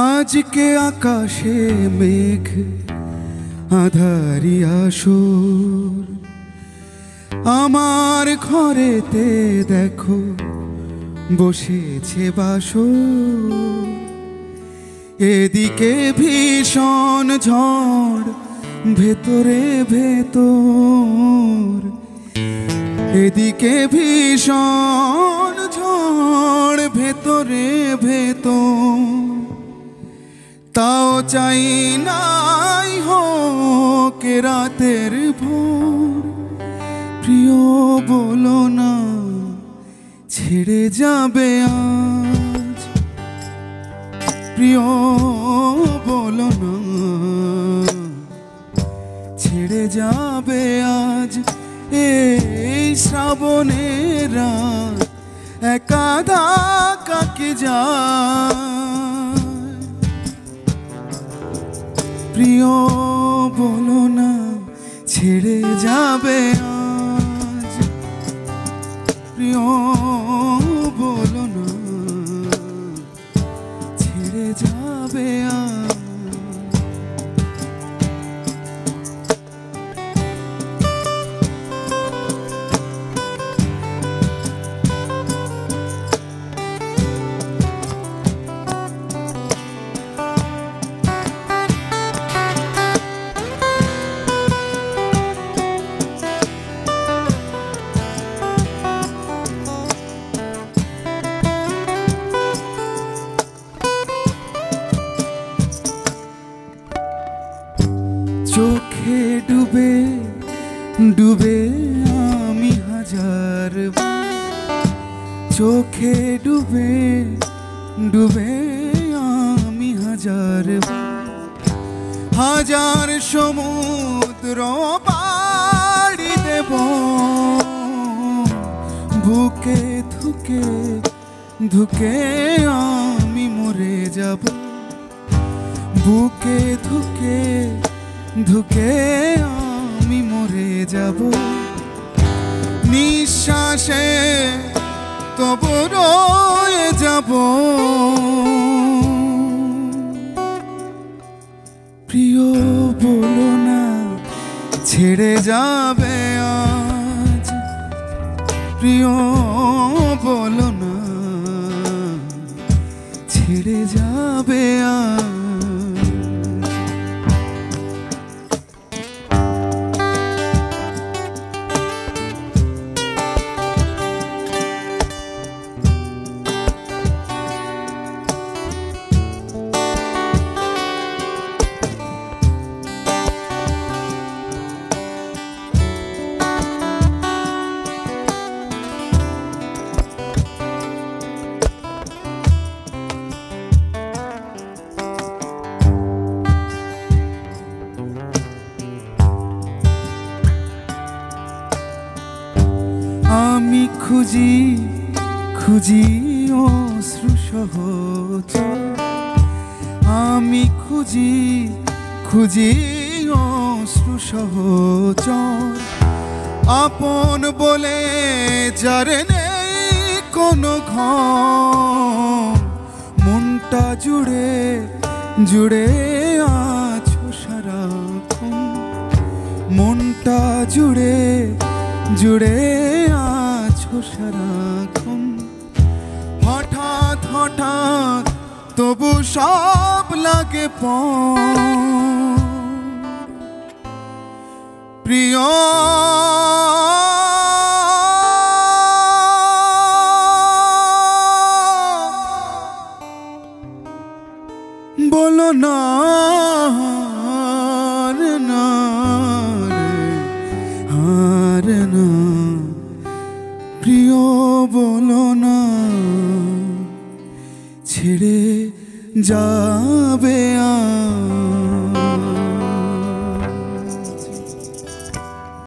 आज के आकाशे मेघ আঁধারি আসর আমার ঘরেতে দেখো বসেছে বাসর এদিকে ভীষণ ঝড় ভেতরে ভেতর এদিকে ভীষণ ঝড় ভেতরে ভেতর তাও চাই নাই হোক রাতের ভোর প্রিয় বলো না ছেড়ে যাবে আজ প্রিয় বলো না ছেড়ে যাবে আজ এই শ্রাবণের রাত একা ধাক্কা কে যায় প্রিয় বলো না ছেড়ে যাবে আজ প্রিয় বলো না ছেড়ে যাবে আজ चोखे डूबे डूबे आमी हजार चोखे डूबे डूबे आमी हजार हजार समुद्र पाड़ी देव बुके धुके धुके आमी मरे যাব बुके धुके धुके आमी मरे जाबो निश्वासे तबु रोये जाबो प्रिय बोलो ना छेड़े जाबे आज प्रिय बोलो ना छेड़े जाबे आज आमी खुजी खुजी अश्रु सहज आमी खुजी खुजी अश्रु सहज आपन बोले जार नेई कोनो घर मुनटा जुड़े जुड़े आछो साराक्षण मुनटा जुड़े जुड़े आछो साराक्षण हठात् हठात् तबु सब लागे प्रिय बोलो ना प्रिय बोलो ना छेड़े जाबे आ।